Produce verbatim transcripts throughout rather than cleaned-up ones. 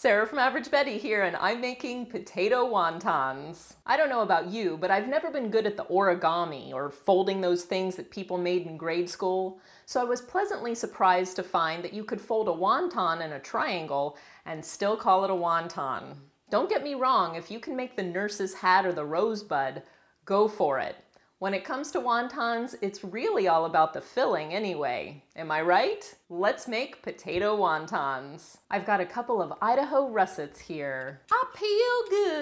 Sarah from Average Betty here, and I'm making potato wontons. I don't know about you, but I've never been good at the origami or folding those things that people made in grade school, so I was pleasantly surprised to find that you could fold a wonton in a triangle and still call it a wonton. Don't get me wrong, if you can make the nurse's hat or the rosebud, go for it. When it comes to wontons, it's really all about the filling anyway. Am I right? Let's make potato wontons. I've got a couple of Idaho russets here. I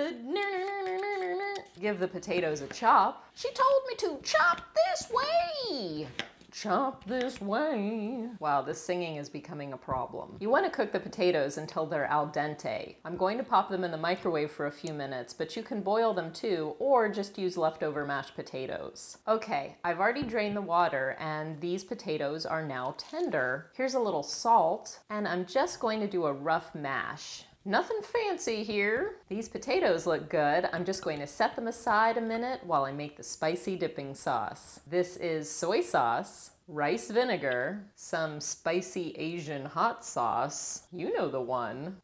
peel good. Give the potatoes a chop. She told me to chop this way. Chop this way. Wow, this singing is becoming a problem. You want to cook the potatoes until they're al dente. I'm going to pop them in the microwave for a few minutes, but you can boil them too, or just use leftover mashed potatoes. Okay, I've already drained the water, and these potatoes are now tender. Here's a little salt, and I'm just going to do a rough mash. Nothing fancy here. These potatoes look good. I'm just going to set them aside a minute while I make the spicy dipping sauce. This is soy sauce, rice vinegar, some spicy Asian hot sauce, you know the one,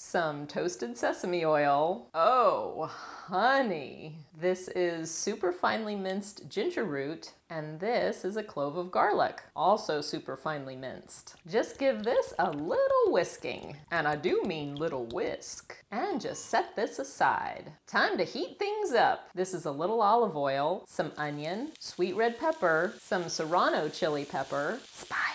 some toasted sesame oil, oh honey, this is super finely minced ginger root, and this is a clove of garlic, also super finely minced. Just give this a little whisking, and I do mean little whisk, and just set this aside. Time to heat things up. This is a little olive oil, some onion, sweet red pepper, some serrano chili pepper, spicy.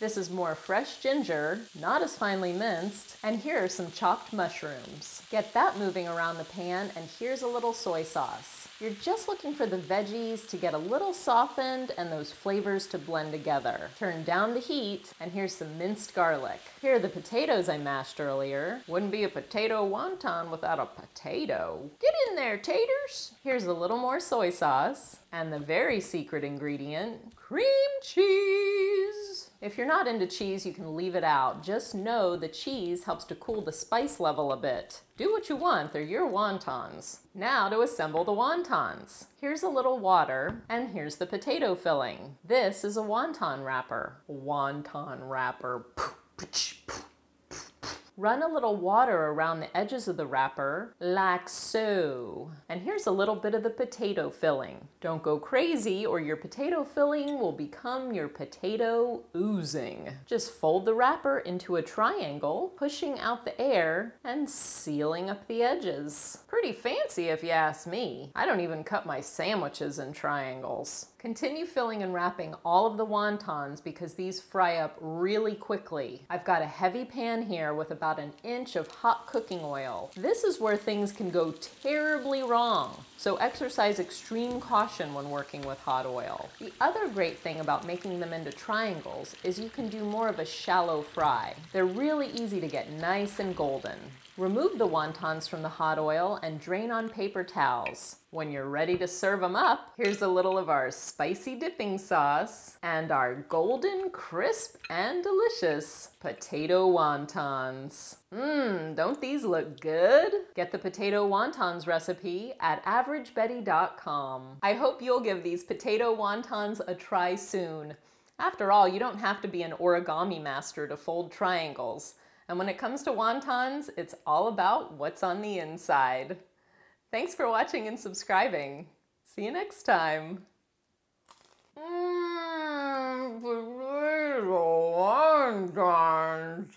This is more fresh ginger, not as finely minced, and here are some chopped mushrooms. Get that moving around the pan, and here's a little soy sauce. You're just looking for the veggies to get a little softened and those flavors to blend together. Turn down the heat, and here's some minced garlic. Here are the potatoes I mashed earlier. Wouldn't be a potato wonton without a potato. Get in there, taters! Here's a little more soy sauce, and the very secret ingredient, cream cheese! If you're not into cheese, you can leave it out. Just know the cheese helps to cool the spice level a bit. Do what you want, they're your wontons. Now to assemble the wontons. Here's a little water, and here's the potato filling. This is a wonton wrapper. Wonton wrapper. Run a little water around the edges of the wrapper, like so. And here's a little bit of the potato filling. Don't go crazy, or your potato filling will become your potato oozing. Just fold the wrapper into a triangle, pushing out the air and sealing up the edges. Pretty fancy if you ask me. I don't even cut my sandwiches in triangles. Continue filling and wrapping all of the wontons because these fry up really quickly. I've got a heavy pan here with about an inch of hot cooking oil. This is where things can go terribly wrong, so exercise extreme caution when working with hot oil. The other great thing about making them into triangles is you can do more of a shallow fry. They're really easy to get nice and golden. Remove the wontons from the hot oil and drain on paper towels. When you're ready to serve them up, here's a little of our spicy dipping sauce and our golden, crisp, and delicious potato wontons. Mmm, don't these look good? Get the potato wontons recipe at average betty dot com. I hope you'll give these potato wontons a try soon. After all, you don't have to be an origami master to fold triangles. And when it comes to wontons, it's all about what's on the inside. Thanks for watching and subscribing. See you next time. Mmm, potato wontons.